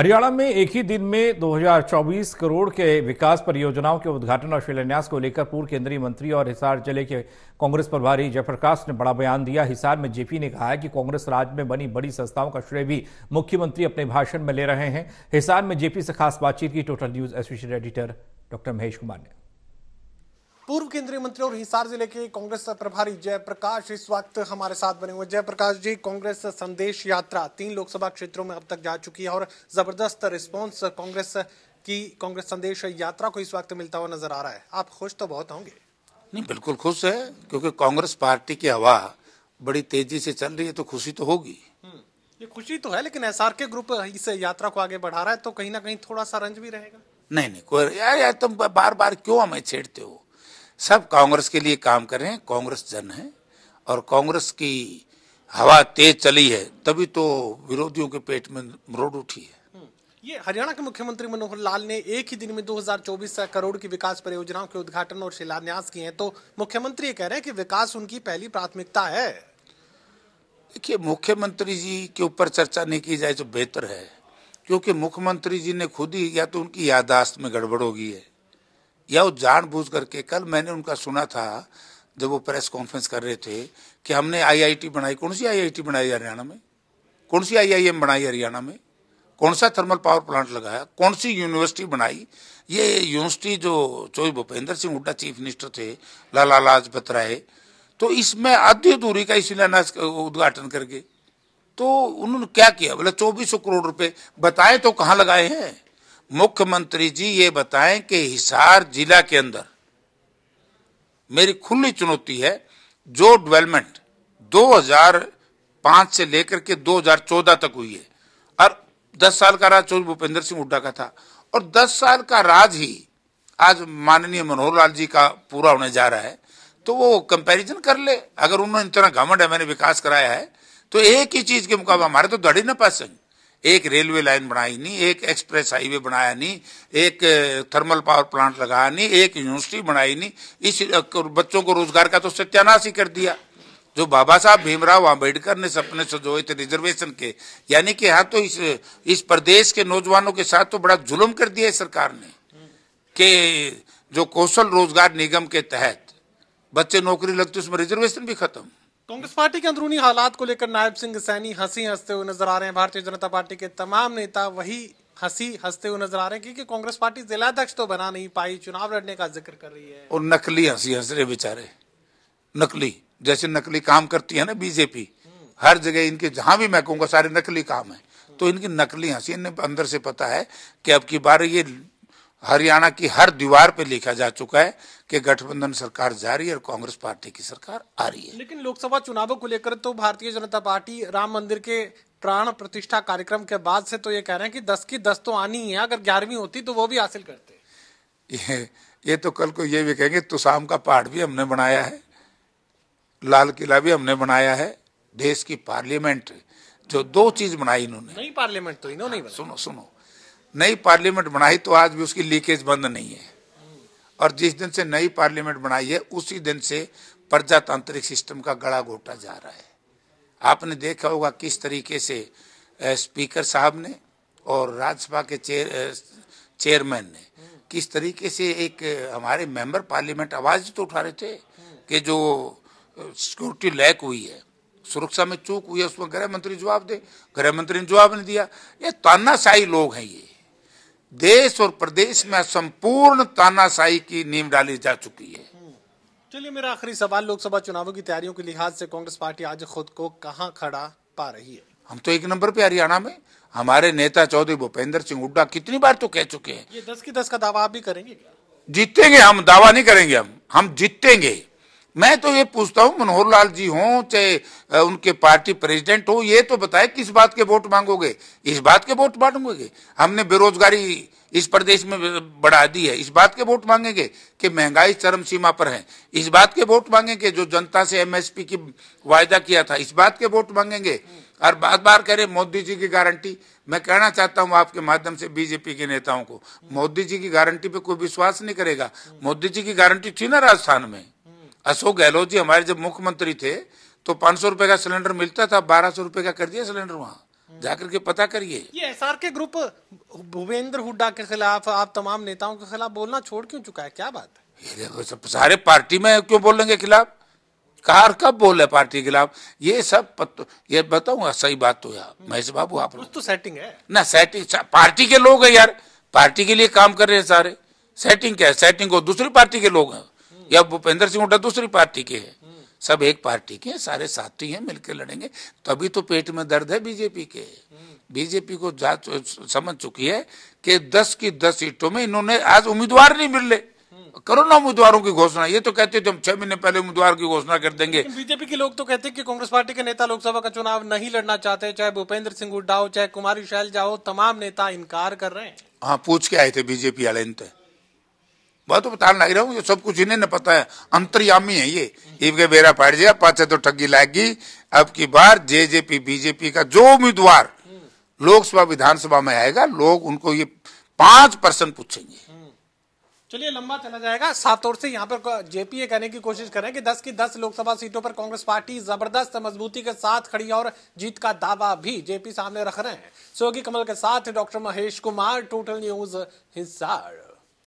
हरियाणा में एक ही दिन में 2024 करोड़ के विकास परियोजनाओं के उद्घाटन और शिलान्यास को लेकर पूर्व केंद्रीय मंत्री और हिसार जिले के कांग्रेस प्रभारी जयप्रकाश ने बड़ा बयान दिया। हिसार में जेपी ने कहा है कि कांग्रेस राज्य में बनी बड़ी संस्थाओं का श्रेय भी मुख्यमंत्री अपने भाषण में ले रहे हैं। हिसार में जेपी से खास बातचीत की total news associate editor doctor Mahesh Kumar ने। पूर्व केंद्रीय मंत्री और हिसार जिले के कांग्रेस प्रभारी जयप्रकाश इस वक्त हमारे साथ बने हुए। जयप्रकाश जी, कांग्रेस संदेश यात्रा 3 लोकसभा क्षेत्रों में अब तक जा चुकी है और जबरदस्त रिस्पांस कांग्रेस संदेश यात्रा को इस वक्त मिलता हुआ नजर आ रहा है। आप खुश तो बहुत होंगे। नहीं, बिल्कुल खुश है, क्योंकि कांग्रेस पार्टी की हवा बड़ी तेजी से चल रही है, तो खुशी तो होगी। ये खुशी तो है, लेकिन एसआर के ग्रुप इस यात्रा को आगे बढ़ा रहा है, तो कहीं ना कहीं थोड़ा सा रंज भी रहेगा। नहीं, तुम बार बार क्यों हमें छेड़ते हो? सब कांग्रेस के लिए काम कर रहे हैं, कांग्रेस जन है और कांग्रेस की हवा तेज चली है, तभी तो विरोधियों के पेट में मरोड़ उठी है। ये हरियाणा के मुख्यमंत्री मनोहर लाल ने एक ही दिन में 2024 करोड़ की विकास परियोजनाओं के उद्घाटन और शिलान्यास किए हैं, तो मुख्यमंत्री ये कह रहे हैं कि विकास उनकी पहली प्राथमिकता है। देखिए, मुख्यमंत्री जी के ऊपर चर्चा नहीं की जाए तो बेहतर है, क्योंकि मुख्यमंत्री जी ने खुद ही या तो उनकी याददाश्त में गड़बड़ हो गई है या वो जानबूझ करके। कल मैंने उनका सुना था जब वो प्रेस कॉन्फ्रेंस कर रहे थे कि हमने आईआईटी बनाई। कौन सी आईआईटी बनाई हरियाणा में? कौन सी आईआईएम बनाई हरियाणा में? कौन सा थर्मल पावर प्लांट लगाया? कौन सी यूनिवर्सिटी बनाई? ये यूनिवर्सिटी जो चौधरी भूपेन्द्र सिंह हुडा चीफ मिनिस्टर थे, लाला लाजपत राय, तो इसमें आधी दूरी का शिलान्यास उद्घाटन करके तो उन्होंने क्या किया? बोले 2400 करोड़ रुपये। बताए तो कहाँ लगाए हैं मुख्यमंत्री जी? ये बताएं कि हिसार जिला के अंदर मेरी खुली चुनौती है, जो डेवलपमेंट 2005 से लेकर के 2014 तक हुई है, और 10 साल का राज चौधरी भूपेन्द्र सिंह हुड्डा का था, और 10 साल का राज ही आज माननीय मनोहर लाल जी का पूरा होने जा रहा है, तो वो कंपैरिजन कर ले। अगर उन्होंने इतना घमंड है मैंने विकास कराया है, तो एक ही चीज के मुकाबले हमारे तो धड़ी न पास। एक रेलवे लाइन बनाई नहीं, एक एक्सप्रेस हाईवे बनाया नहीं, एक थर्मल पावर प्लांट लगाया नहीं, एक यूनिवर्सिटी बनाई नहीं। इस बच्चों को रोजगार का तो सत्यानाश ही कर दिया। जो बाबा साहब भीमराव अंबेडकर ने सपने सजोए थे रिजर्वेशन के, यानी कि हाँ, तो इस प्रदेश के नौजवानों के साथ तो बड़ा जुल्म कर दिया है सरकार ने, कि जो कौशल रोजगार निगम के तहत बच्चे नौकरी लगते उसमें रिजर्वेशन भी खत्म। कांग्रेस पार्टी के अंदरूनी हालात को लेकर नायब सिंह सैनी हंसी हंसते हुए नजर आ रहे हैं। भारतीय जनता पार्टी के तमाम नेता वही हंसी हंसते हुए नजर आ रहे हैं, क्योंकि कांग्रेस पार्टी जिलाध्यक्ष तो बना नहीं पाई, चुनाव लड़ने का जिक्र कर रही है। और नकली हंसी हंस रहे बेचारे, नकली, जैसे नकली काम करती है ना बीजेपी हर जगह, इनके जहां भी मैं कहूँगा सारे नकली काम है, तो इनकी नकली हंसी इन्हें अंदर से पता है कि अब की बार ये हरियाणा की हर दीवार पे लिखा जा चुका है कि गठबंधन सरकार जा रही है और कांग्रेस पार्टी की सरकार आ रही है। लेकिन लोकसभा चुनावों को लेकर तो भारतीय जनता पार्टी राम मंदिर के प्राण प्रतिष्ठा कार्यक्रम के बाद से तो ये कह रहे हैं कि 10 की 10 तो आनी है, अगर 11वीं होती तो वो भी हासिल करते। ये तो कल को ये भी कहेंगे तुसाम का पहाड़ भी हमने बनाया है, लाल किला भी हमने बनाया है, देश की पार्लियामेंट जो 2 चीज बनाई इन्होंने, नई पार्लियामेंट तो इन्होंने, सुनो, नई पार्लियामेंट बनाई तो आज भी उसकी लीकेज बंद नहीं है। और जिस दिन से नई पार्लियामेंट बनाई है उसी दिन से प्रजातांत्रिक सिस्टम का गला घोटा जा रहा है। आपने देखा होगा किस तरीके से स्पीकर साहब ने और राज्यसभा के चेयरमैन ने किस तरीके से एक हमारे मेंबर पार्लियामेंट आवाज तो उठा रहे थे कि जो सिक्योरिटी लैक हुई है, सुरक्षा में चूक हुई है, उसमें गृह मंत्री जवाब दे। गृह मंत्री ने जवाब नहीं दिया। ये तानाशाही लोग हैं। ये देश और प्रदेश में संपूर्ण तानाशाही की नींव डाली जा चुकी है। चलिए, मेरा आखिरी सवाल, लोकसभा चुनावों की तैयारियों के लिहाज से कांग्रेस पार्टी आज खुद को कहाँ खड़ा पा रही है? हम तो 1 नंबर पे हरियाणा में, हमारे नेता चौधरी भूपेन्द्र सिंह हुड्डा कितनी बार तो कह चुके हैं। ये 10 की 10 का दावा आप भी करेंगे क्या? जीतेंगे हम, दावा नहीं करेंगे हम जीतेंगे। मैं तो ये पूछता हूँ मनोहर लाल जी हों चाहे उनके पार्टी प्रेसिडेंट हो, ये तो बताएं किस बात के वोट मांगोगे? इस बात के वोट मांगोगे? हमने बेरोजगारी इस प्रदेश में बढ़ा दी है, इस बात के वोट मांगेंगे? कि महंगाई चरम सीमा पर है, इस बात के वोट मांगेंगे? जो जनता से एमएसपी की वायदा किया था, इस बात के वोट मांगेंगे? और बार बार कह रहे मोदी जी की गारंटी। मैं कहना चाहता हूं आपके माध्यम से बीजेपी के नेताओं को, मोदी जी की गारंटी पे कोई विश्वास नहीं करेगा। मोदी जी की गारंटी थी ना राजस्थान में। अशोक गहलोत जी हमारे जब मुख्यमंत्री थे तो 500 रुपए का सिलेंडर मिलता था, 1200 रुपए का कर दिया सिलेंडर वहाँ। जाकर के पता करिए। ये एसआर के ग्रुप भूपेन्द्र हुडा के खिलाफ, आप तमाम नेताओं के खिलाफ बोलना छोड़ क्यों चुका है, क्या बात है? ये सारे पार्टी में क्यों बोलेंगे खिलाफ, कार कब बोले पार्टी के खिलाफ? ये सब ये बताऊंगा सही बात तो यार महेश बाबू, आप लोग तो सेटिंग है ना, सेटिंग पार्टी के लोग हैं यार, पार्टी के लिए काम कर रहे हैं सारे। सेटिंग क्या है, सेटिंग को दूसरी पार्टी के लोग हैं, या भूपेंद्र सिंह हुडा दूसरी पार्टी के हैं, सब एक पार्टी के सारे साथी हैं, मिलकर लड़ेंगे। तभी तो पेट में दर्द है बीजेपी के, बीजेपी को समझ चुकी है कि 10 की 10 सीटों में इन्होंने आज उम्मीदवार नहीं मिल रहे, कोरोना उम्मीदवारों की घोषणा, ये तो कहते थे हम 6 महीने पहले उम्मीदवार की घोषणा कर देंगे। बीजेपी के लोग तो कहते हैं कि कांग्रेस पार्टी के नेता लोकसभा का चुनाव नहीं लड़ना चाहते, चाहे भूपेंद्र सिंह हुड्डा हो चाहे कुमारी शैल जाओ, तमाम नेता इनकार कर रहे हैं। हाँ, पूछ के आए थे बीजेपी वाले इन, बहुत बता लग रहा हूँ, ये सब कुछ इन्हें न पता है, अंतर्यामी है ये बेरा पाड़ जाए पाचे तो ठगी लाएगी। अब की बार जेजेपी बीजेपी का जो उम्मीदवार लोकसभा विधानसभा में आएगा, लोग उनको ये 5% पूछेंगे। चलिए लंबा चला जाएगा, साफ तौर से यहाँ पर जेपी कहने की कोशिश करें कि 10 की 10 लोकसभा सीटों पर कांग्रेस पार्टी जबरदस्त मजबूती के साथ खड़ी है और जीत का दावा भी जेपी सामने रख रहे हैं। सहयोगी कमल के साथ doctor Mahesh Kumar, total news Hisar.